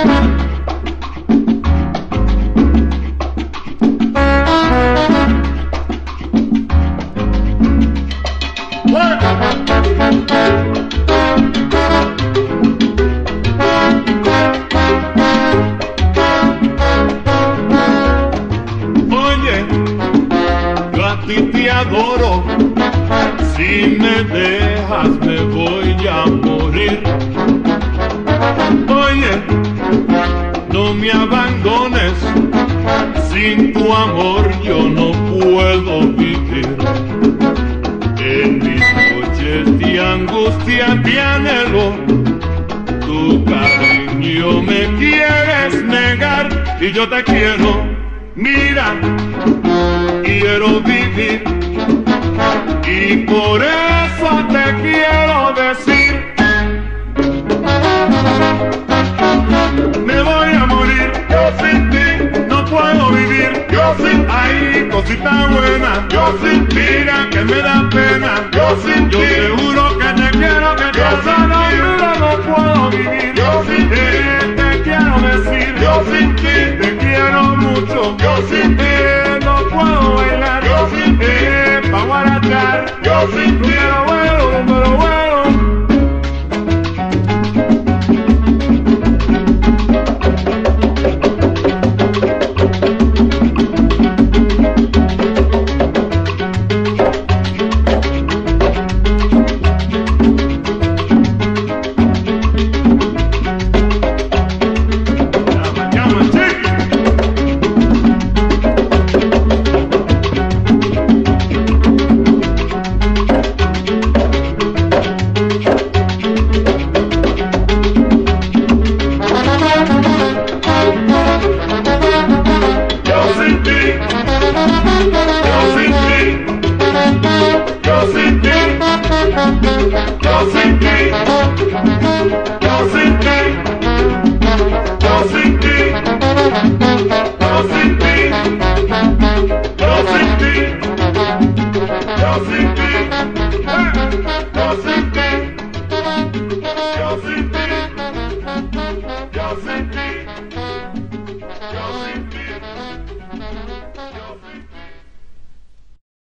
Oye, yo a ti te adoro, si me dejas me voy a morir. Oye, no me abandones, sin tu amor yo no puedo vivir. En mis noches de angustia te anhelo, tu cariño me quieres negar y yo te quiero. Mira, quiero vivir y por eso te quiero decir, me voy a morir, yo sin ti no puedo vivir, yo sin ti, ay, cosita buena, yo sin ti, mira que me da pena, yo sin ti, yo te juro que te quiero, que yo sin ti no puedo vivir, yo sin ti, te quiero decir, yo sin ti, te quiero mucho, yo sin ti no puedo bailar, yo sin ti pa' guarachar, yo sin ti pero bueno, pero bueno. Yo sin ti.